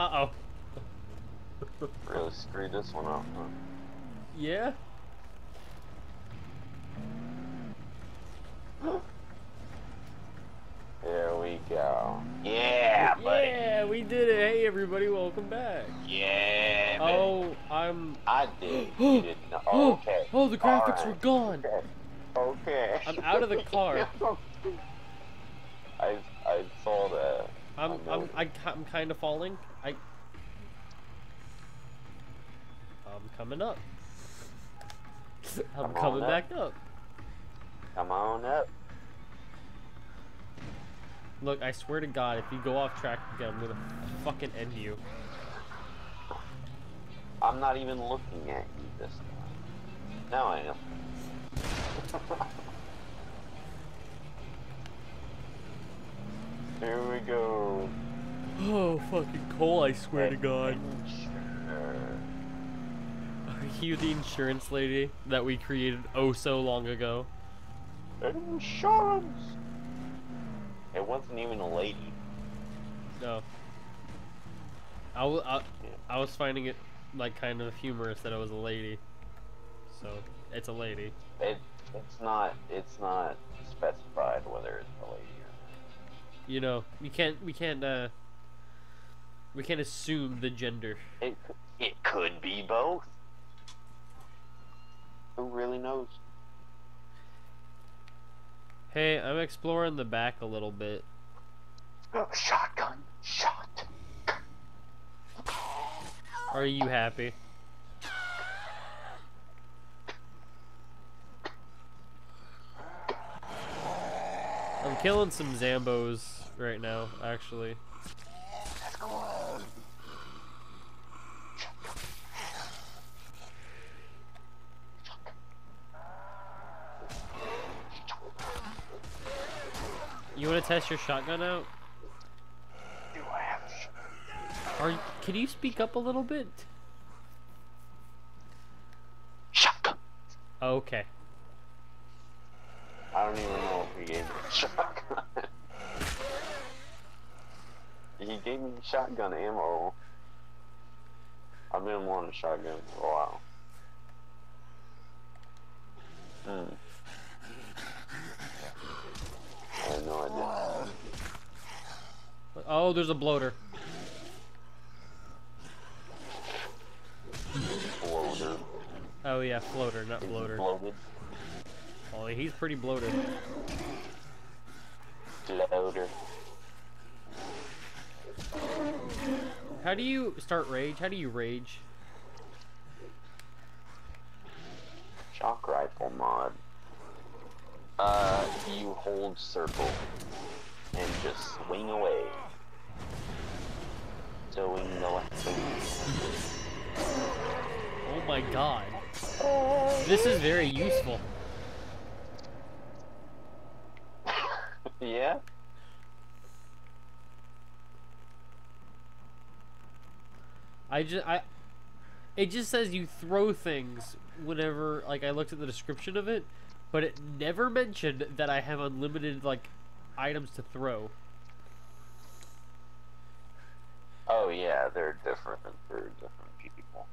Uh-oh. Really screwed this one up, huh? Yeah. There we go. Yeah, buddy. Yeah, we did it. Hey, everybody, welcome back. Yeah, buddy. Oh, I did. You didn't. Okay. Oh, the graphics were gone. Okay. I'm out of the car. I saw that. I'm kind of falling. I'm coming up. I'm coming back up. Come on up. Look, I swear to God, if you go off track again, I'm gonna fucking end you. I'm not even looking at you this time. Now I am. Here we go. Oh, fucking Cole, I swear to God. Are you the insurance lady that we created oh so long ago? Insurance! It wasn't even a lady. No. I was finding it like kind of humorous that it was a lady. So it's a lady. It's not specified whether it's a lady or not. You know, we can't assume the gender. It could be both. Who really knows? Hey, I'm exploring the back a little bit. Oh, shotgun! Shot! Are you happy? I'm killing some Zambos right now, actually. Let's go on. You want to test your shotgun out? Do I have a shotgun? Can you speak up a little bit? Shotgun. Okay. I don't even know if he gave me a shotgun. He gave me shotgun ammo. I've been wanting a shotgun for a while. Hmm. I have no idea. Oh, there's a bloater. Floater. Oh yeah, floater, not bloater. Oh, he's pretty bloated. Bloater. How do you start rage? How do you rage? Shock rifle mod. You hold circle and just swing away. Doing the left. Oh my God. This is very useful. Yeah? It just says you throw things whenever, like, I looked at the description of it. But it never mentioned that I have unlimited, like, items to throw. Oh yeah, they're different for different people.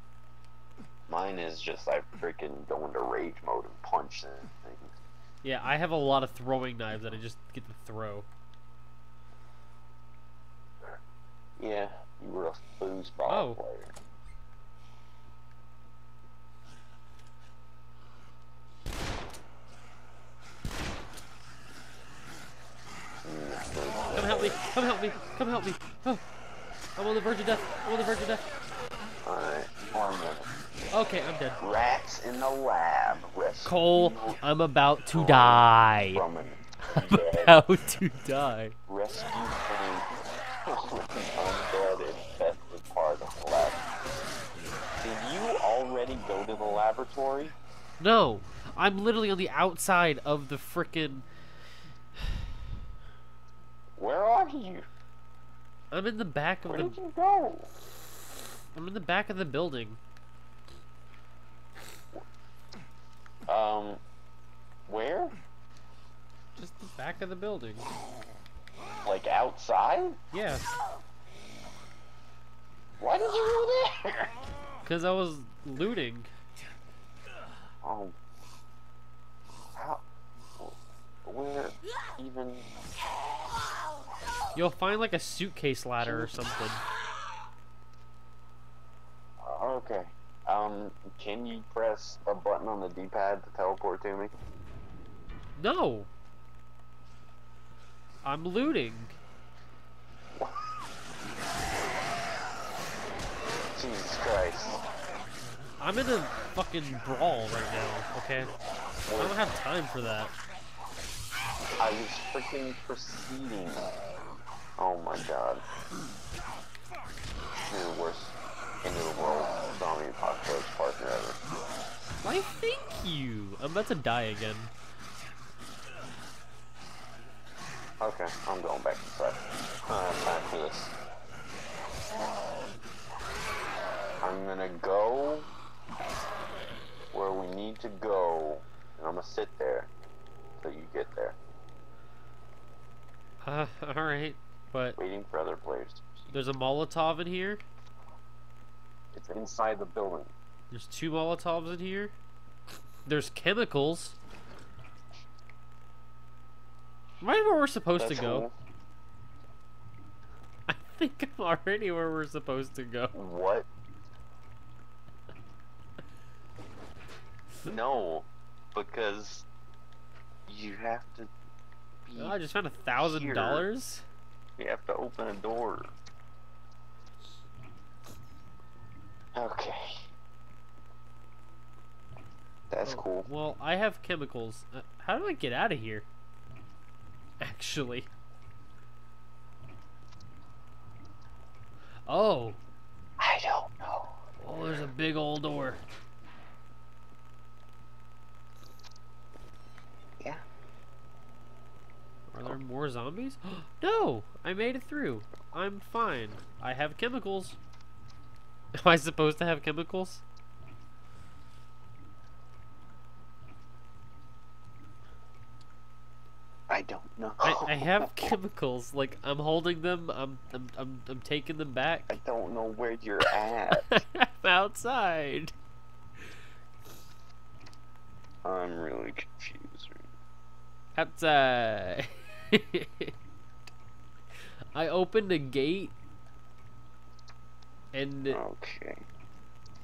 Mine is just I freaking go into rage mode and punch things. Yeah, I have a lot of throwing knives that I just get to throw. Yeah, you were a foosball player. Come help me! Come help me! Come help me! Oh, I'm on the verge of death! I'm on the verge of death! Alright, 4 minutes. Okay, I'm dead. Rats in the lab. Cole, I'm about to die. I'm about to die. Rescue from undead infested part of the lab. Did you already go to the laboratory? No, I'm literally on the outside of the frickin'. Where are you? I'm in the back of the... Where did you go? I'm in the back of the building. Where? Just the back of the building. Like outside? Yeah. Why did you go there? Because I was looting. Oh. How? Where even? You'll find like a suitcase ladder or something. Okay. Can you press a button on the D-pad to teleport to me? No. I'm looting. Jesus Christ. I'm in a fucking brawl right now, okay? What? I don't have time for that. I was freaking proceeding. Oh my god. You're the worst in the world zombie apocalypse partner ever. Why thank you! I'm about to die again. Okay, I'm going back inside. I don't have time for this. I'm gonna go where we need to go, and I'm gonna sit there till you get there. Alright, but... Waiting for other players. There's a Molotov in here? It's inside the building. There's 2 Molotovs in here? There's chemicals. Right where we're supposed to go. I think I'm already where we're supposed to go. What? No, because you have to be I just found $1,000. You have to open a door. Okay. That's cool. Well, I have chemicals. How do I get out of here? Actually. Oh. I don't know. Oh, there's a big old door. Are there more zombies? No! I made it through. I'm fine. I have chemicals. Am I supposed to have chemicals? I don't know. I have chemicals. Like, I'm holding them. I'm taking them back. I don't know where you're at. I'm outside. I'm really confused. Outside. I opened a gate and okay.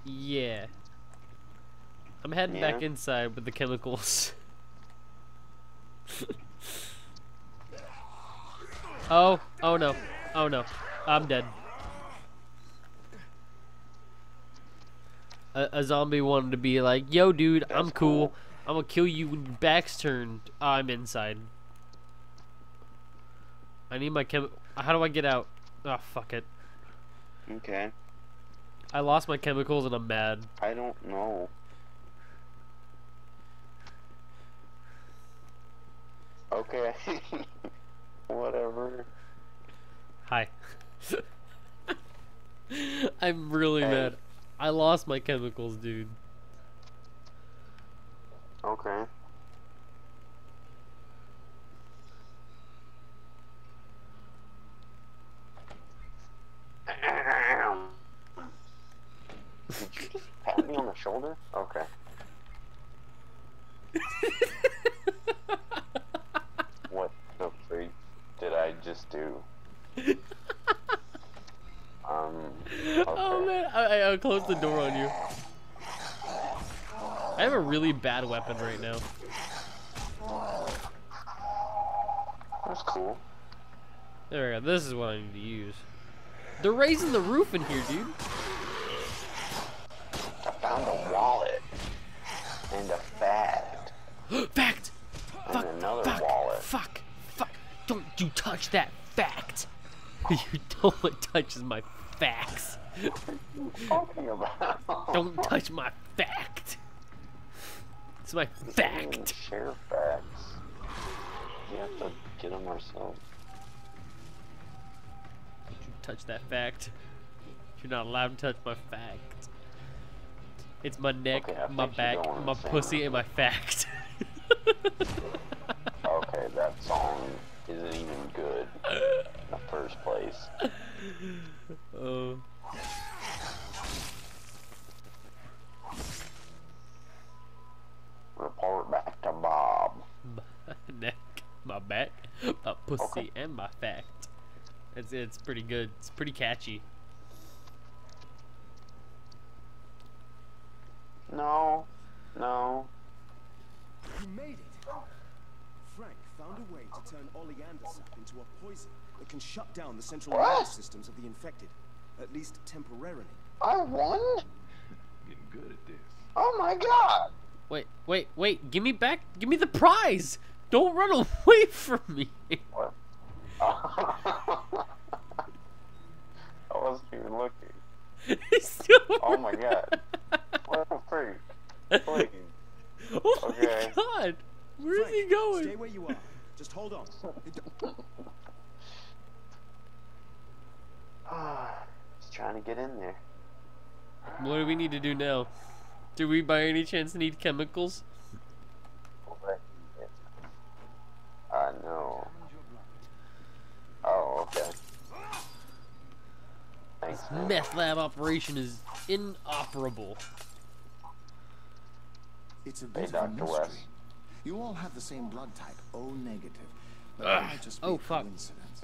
Yeah. I'm heading back inside with the chemicals. Oh, oh no. Oh no. I'm dead. A zombie wanted to be like, yo dude, I'm cool. I'm gonna kill you when your back's turned. I'm inside. I need my how do I get out? Oh, fuck it. Okay. I lost my chemicals and I'm mad. I don't know. Okay. Whatever. Hi. I'm really mad. I lost my chemicals, dude. Okay. Pat me on the shoulder? Okay. What the freak did I just do? Okay. Oh man, I closed the door on you. I have a really bad weapon right now. That's cool. There we go, this is what I need to use. They're raising the roof in here, dude. I found a wallet. And a fact. Fact! And fuck, another fuck, wallet. Fuck, fuck. Don't you touch that fact. You don't want to touch my facts. What are you talking about? Don't touch my fact. It's my fact. Share facts. We have to get them ourselves. Don't you touch that fact. You're not allowed to touch my fact. It's my neck, okay, my back, my pussy, and my fact. Okay, that song isn't even good in the first place. Oh. pussy and my fact. It's pretty good. It's pretty catchy. No. No. You made it. Frank found a way to turn oleandersap into a poison that can shut down the central nervous systems of the infected, at least temporarily. I won? Getting good at this. Oh my god. Wait, wait, wait. Give me back. Give me the prize. Don't run away from me. What? I wasn't even looking. Oh my god. What a freak. Please. Oh my god. Where Frank, is he going? Stay where you are. Just hold on. He's trying to get in there. What do we need to do now? Do we by any chance need chemicals? No. Oh, okay. Thanks. This meth lab operation is inoperable. It's a bit of a mystery. West. You all have the same blood type, O negative, but I just coincidence.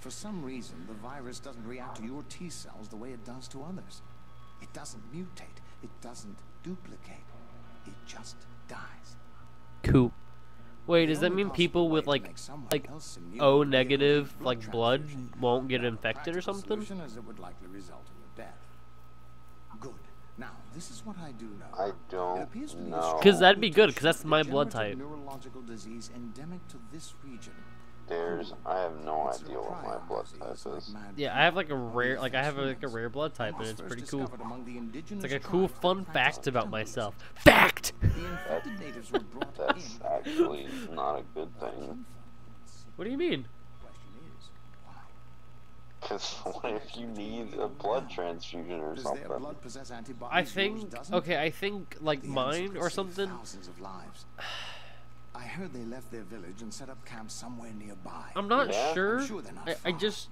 For some reason, the virus doesn't react to your T cells the way it does to others. It doesn't mutate. It doesn't duplicate. It just dies. Cool. Wait, does that mean people with like O negative like blood won't get infected or something? Good. Now, this is what I do know. I don't know. Because that'd be good, because that's my blood type. Neurological disease endemic to this region. I have no idea what my blood type is. Yeah, I have like a rare, I have a rare blood type, and it's pretty cool. It's like a cool, fun fact about myself. Fact. That's actually not a good thing. What do you mean? Because what if you need a blood transfusion or something? I think. Okay, I think like mine or something. I heard they left their village and set up camp somewhere nearby. I'm not sure. I'm sure I just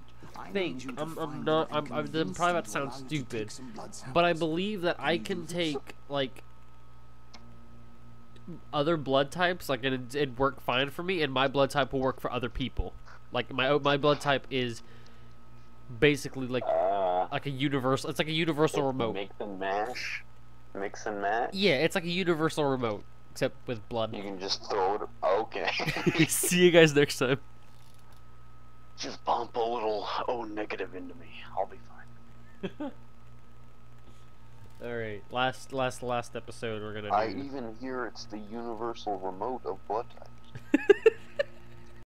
think I'm probably about to sound stupid, but I believe that I can take like other blood types, like, and it'd work fine for me, and my blood type will work for other people. Like my blood type is basically like a universal. It's like a universal remote. Mix and mash. Mix and match. Yeah, it's like a universal remote. Except with blood. You can just throw it. Okay. See you guys next time. Just pump a little O negative into me. I'll be fine. All right. Last episode we're gonna do. I even hear it's the universal remote of blood types.